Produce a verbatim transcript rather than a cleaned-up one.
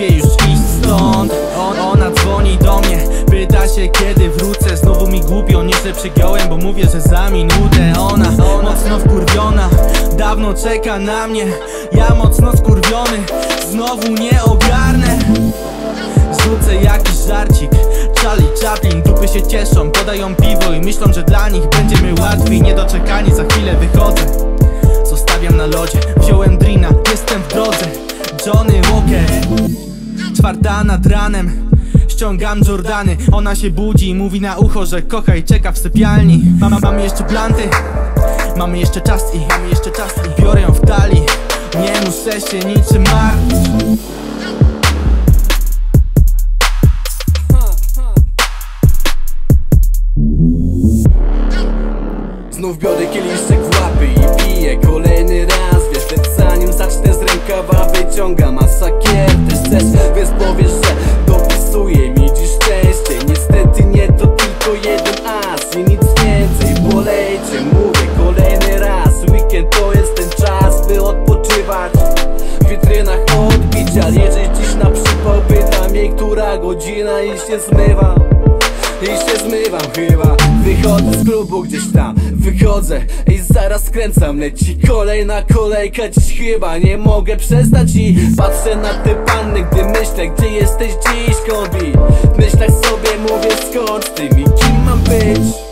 lepiej już iść stąd. On, ona dzwoni do mnie, pyta się kiedy wrócę. Znowu mi głupio, nie że przegiąłem, bo mówię, że za minutę. Ona mocno wkurwiona, dawno czeka na mnie. Ja mocno skurwiony, znowu nie ogarnę. Rzucę jakiś żarcik, Charlie Chaplin. Dupy się cieszą, podają piwo i myślą, że dla nich będziemy łatwiej. Niedoczekani, za chwilę wychodzę, zostawiam na lodzie. Wziąłem drina, jestem w drodze, Johnny Walker. Czwarta nad ranem, ściągam Jordany. Ona się budzi i mówi na ucho, że kocha i czeka w sypialni. Mama, mamy jeszcze planty, mamy jeszcze czas i mamy jeszcze czas i biorę ją w talii. Nie muszę się niczym martwić. Znów biorę kieliszek w łapy i piję kolejny raz. Wiesz, lecz zanim zacznę z rękawa wyciągam asakier. Też chcesz, więc powiesz, że dopisuje mi dziś szczęście. Niestety nie, to tylko jeden as i nic więcej. Bolejcie, mówię kolejny raz. Weekend to jest ten czas, by odpoczywać. W witrynach odbić, a nie żyć dziś na przypał. Pytam jej, która godzina i się zmywa. I się zmywam chyba. Wychodzę z klubu gdzieś tam, wychodzę i zaraz skręcam. Leci kolejna kolejka, dziś chyba nie mogę przestać. I patrzę na te panny, gdy myślę, gdzie jesteś dziś, kobi. W myślach sobie mówię, skąd ty i kim mam być.